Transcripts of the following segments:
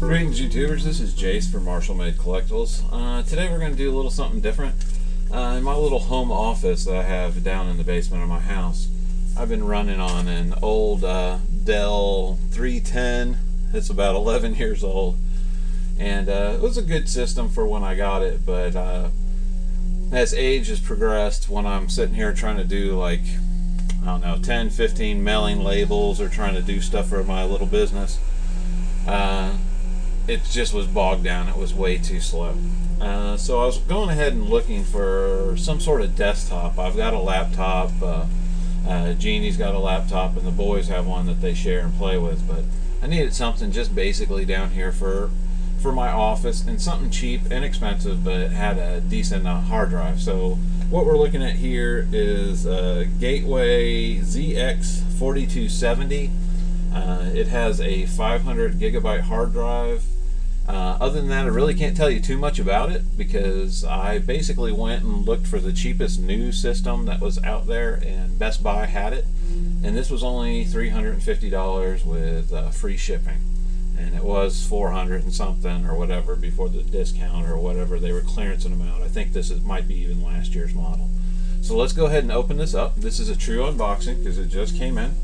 Greetings YouTubers, this is Jace from Marshall Made Collectibles. Today we're going to do a little something different. In my little home office that I have down in the basement of my house, I've been running on an old Dell 310. It's about 11 years old, and it was a good system for when I got it, but as age has progressed, when I'm sitting here trying to do, like, I don't know, 10, 15 mailing labels or trying to do stuff for my little business, it just was bogged down. It was way too slow. So I was going ahead and looking for some sort of desktop. I've got a laptop, Jeannie's got a laptop, and the boys have one that they share and play with, but I needed something just basically down here for my office, and something cheap and inexpensive, but it had a decent hard drive. So what we're looking at here is a Gateway ZX4270. It has a 500 gigabyte hard drive. Other than that, I really can't tell you too much about it, because I basically went and looked for the cheapest new system that was out there, and Best Buy had it, and this was only $350 with free shipping, and it was 400 and something or whatever before the discount or whatever. They were clearancing them out. I think this might be even last year's model. So let's go ahead and open this up. This is a true unboxing because it just came in,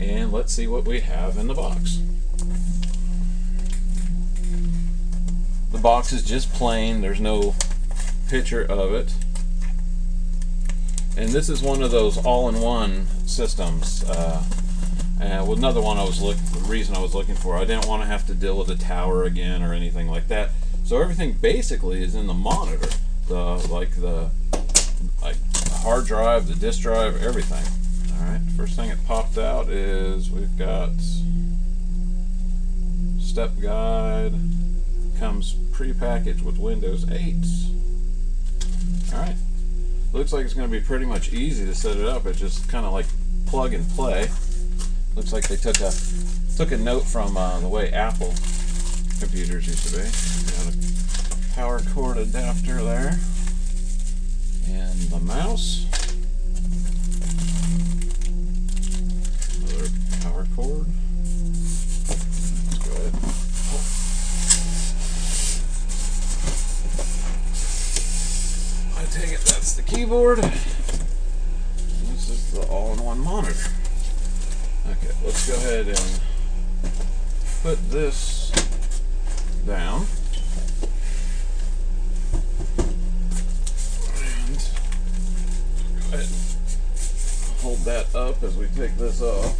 and let's see what we have in the box. The box is just plain, there's no picture of it. And this is one of those all-in-one systems. Well, another one I was the reason I was looking for, I didn't want to have to deal with a tower again or anything like that. So everything basically is in the monitor. Like the hard drive, the disk drive, everything. Alright, first thing that popped out is we've got step guide. Comes pre-packaged with Windows 8. Alright. Looks like it's going to be pretty much easy to set it up. It's just kind of like plug and play. Looks like they took a note from the way Apple computers used to be. Got a power cord adapter there. And the mouse. Another power cord. Let's go ahead. Oh. Take it, that's the keyboard. And this is the all-in-one monitor. Okay, let's go ahead and put this down. And go ahead and hold that up as we take this off.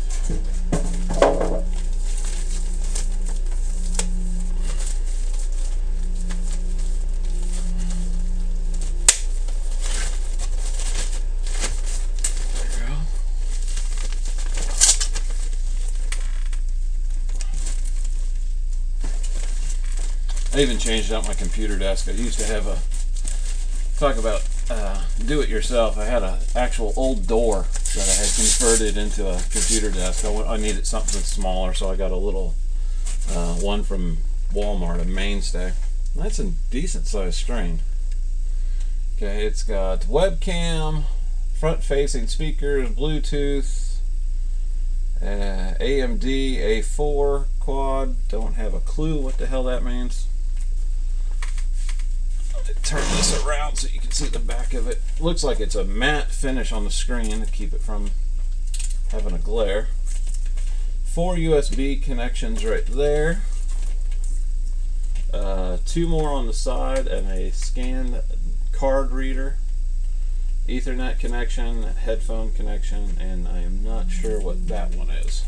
I even changed out my computer desk. I used to have a, talk about do-it-yourself, I had an actual old door that I had converted into a computer desk. I needed something smaller, so I got a little one from Walmart, a Mainstay. That's a decent sized screen. Okay, it's got webcam, front-facing speakers, Bluetooth, AMD a4 quad. Don't have a clue what the hell that means. Turn this around so you can see the back of it. Looks like it's a matte finish on the screen to keep it from having a glare. 4 USB connections right there. 2 more on the side and a scanned card reader. Ethernet connection, headphone connection, and I am not sure what that one is.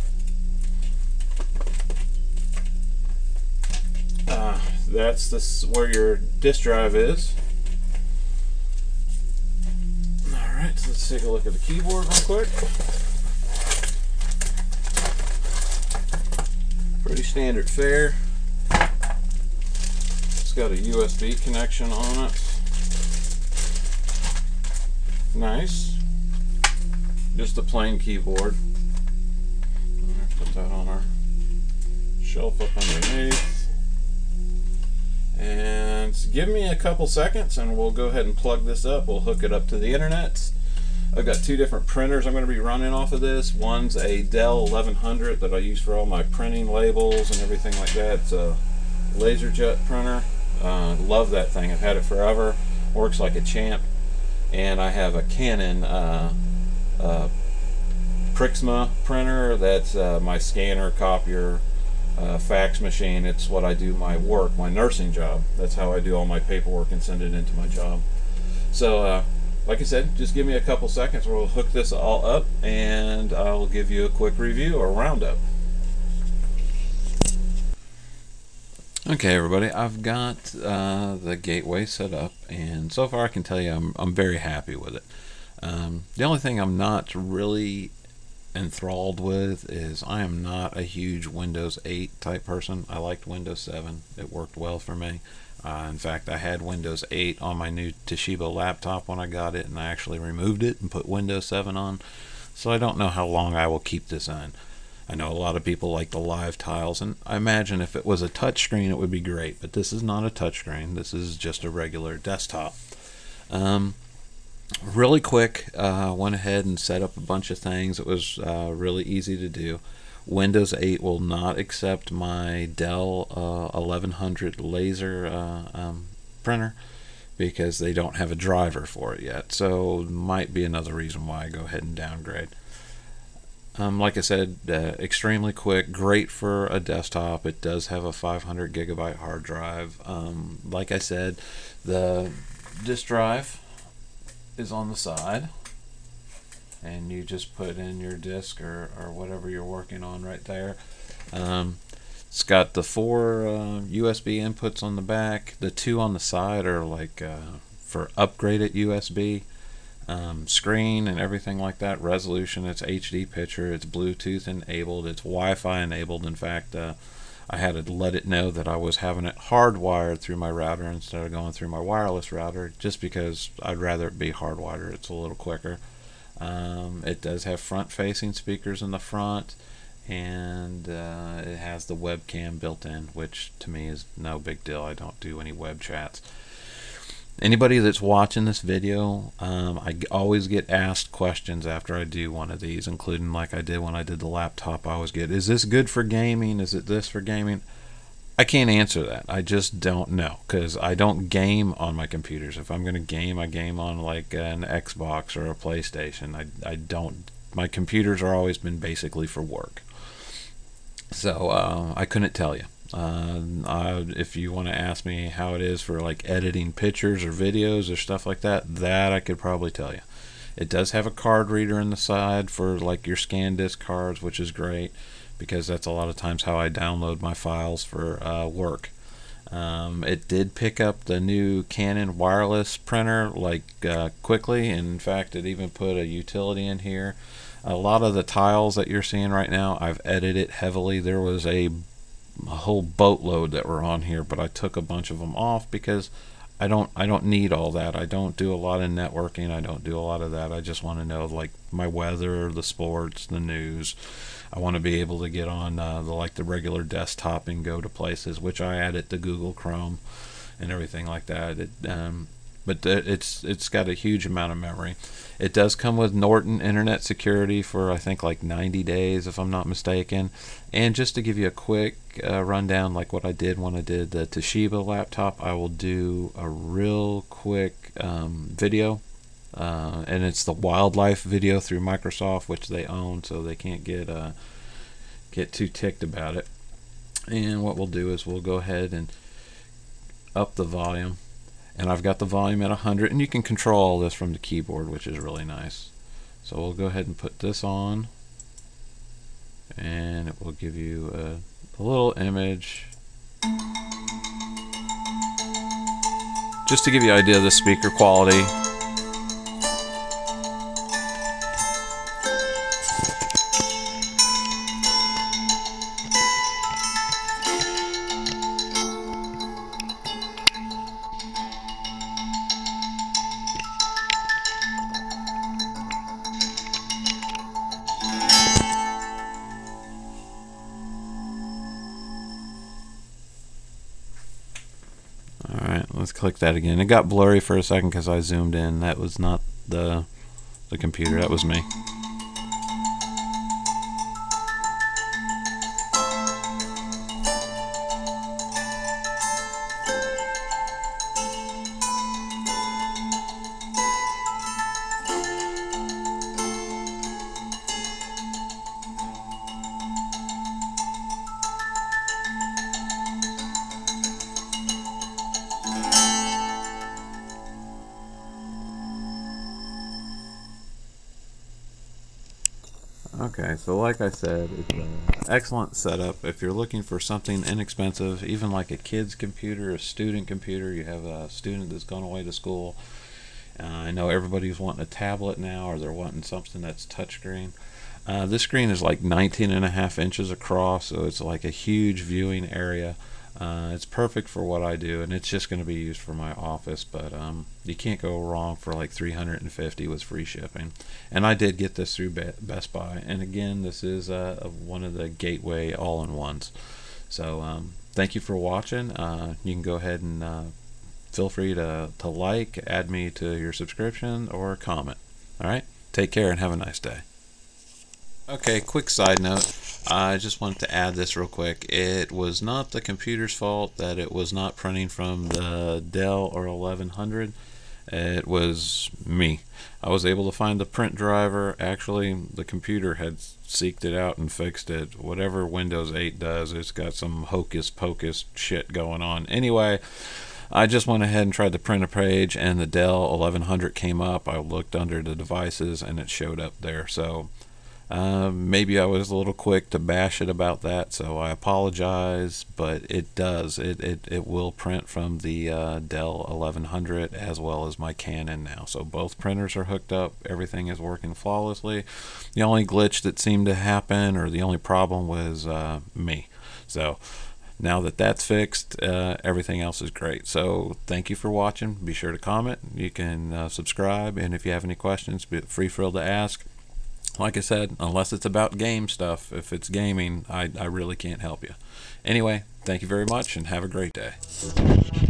That's where your disk drive is. Alright, so let's take a look at the keyboard real quick. Pretty standard fare. It's got a USB connection on it. Nice. Just a plain keyboard. I'm going to put that on our shelf up underneath. And give me a couple seconds and we'll go ahead and plug this up. We'll hook it up to the internet. I've got two different printers I'm going to be running off of this. One's a Dell 1100 that I use for all my printing labels and everything like that. It's a LaserJet printer. Love that thing. I've had it forever. Works like a champ. And I have a Canon Pixma printer. That's my scanner, copier, fax machine. It's what I do my work, my nursing job. That's how I do all my paperwork and send it into my job. So like I said, just give me a couple seconds. We'll hook this all up and I'll give you a quick review or roundup. Okay everybody, I've got the Gateway set up, and so far I can tell you I'm very happy with it. The only thing I'm not really enthralled with is I am not a huge Windows 8 type person. I liked Windows 7. It worked well for me. In fact, I had Windows 8 on my new Toshiba laptop when I got it, and I actually removed it and put Windows 7 on. So I don't know how long I will keep this on. I know a lot of people like the live tiles, and I imagine if it was a touchscreen it would be great, but this is not a touchscreen. This is just a regular desktop. Really quick, went ahead and set up a bunch of things. It was really easy to do. Windows 8 will not accept my Dell 1100 laser printer because they don't have a driver for it yet. So might be another reason why I go ahead and downgrade. Like I said, extremely quick, great for a desktop. It does have a 500 gigabyte hard drive. Like I said, the disk drive is on the side, and you just put in your disk or whatever you're working on right there. It's got the four USB inputs on the back. The two on the side are like for upgraded USB. Screen and everything like that, resolution, it's HD picture, it's Bluetooth enabled, it's Wi-Fi enabled. In fact, I had to let it know that I was having it hardwired through my router instead of going through my wireless router, just because I'd rather it be hardwired. It's a little quicker. It does have front-facing speakers in the front, and it has the webcam built in, which to me is no big deal. I don't do any web chats. Anybody that's watching this video, I always get asked questions after I do one of these, including like I did when I did the laptop. I always get, is this good for gaming? Is it this for gaming? I can't answer that. I just don't know, because I don't game on my computers. If I'm going to game, I game on like an Xbox or a PlayStation. I don't. My computers are always been basically for work. So I couldn't tell you. If you want to ask me how it is for like editing pictures or videos or stuff like that, I could probably tell you. It does have a card reader in the side for like your scan disk cards, which is great because that's a lot of times how I download my files for work. It did pick up the new Canon wireless printer like quickly. In fact, it even put a utility in here. A lot of the tiles that you're seeing right now, I've edited heavily. There was a whole boatload that were on here, but I took a bunch of them off because I don't need all that. I don't do a lot of networking. I don't do a lot of that. I just want to know like my weather, the sports, the news. I want to be able to get on the regular desktop and go to places, which I added to Google Chrome and everything like that. But it's got a huge amount of memory. It does come with Norton Internet Security for I think like 90 days if I'm not mistaken. And just to give you a quick rundown, like what I did when I did the Toshiba laptop, I will do a real quick video, and it's the wildlife video through Microsoft, which they own, so they can't get too ticked about it. And what we'll do is we'll go ahead and up the volume. And I've got the volume at 100, and you can control all this from the keyboard, which is really nice. So we'll go ahead and put this on, and it will give you a little image just to give you an idea of the speaker quality. click that again. It got blurry for a second because I zoomed in. That was not the computer. That was me. Okay, so like I said, it's an excellent setup. If you're looking for something inexpensive, even like a kid's computer, a student computer, you have a student that's gone away to school. I know everybody's wanting a tablet now, or they're wanting something that's touchscreen. This screen is like 19.5 inches across, so it's like a huge viewing area. It's perfect for what I do, and it's just going to be used for my office, but you can't go wrong for like $350 with free shipping. And I did get this through Best Buy, and again, this is one of the Gateway all-in-ones. So thank you for watching. You can go ahead and feel free to like, add me to your subscription, or comment. All right, take care and have a nice day. Okay, quick side note. I just wanted to add this real quick. It was not the computer's fault that it was not printing from the Dell or 1100. It was me. I was able to find the print driver. Actually, the computer had seeked it out and fixed it. Whatever Windows 8 does, it's got some hocus pocus shit going on. Anyway, I just went ahead and tried to print a page, and the Dell 1100 came up. I looked under the devices, and it showed up there. So maybe I was a little quick to bash it about that, so I apologize, but it does. It will print from the Dell 1100 as well as my Canon now. So both printers are hooked up. Everything is working flawlessly. The only glitch that seemed to happen, or the only problem, was me. So now that that's fixed, everything else is great. So thank you for watching. Be sure to comment. You can subscribe, and if you have any questions, feel free to ask. Like I said, unless it's about game stuff, if it's gaming, I really can't help you. Anyway, thank you very much and have a great day.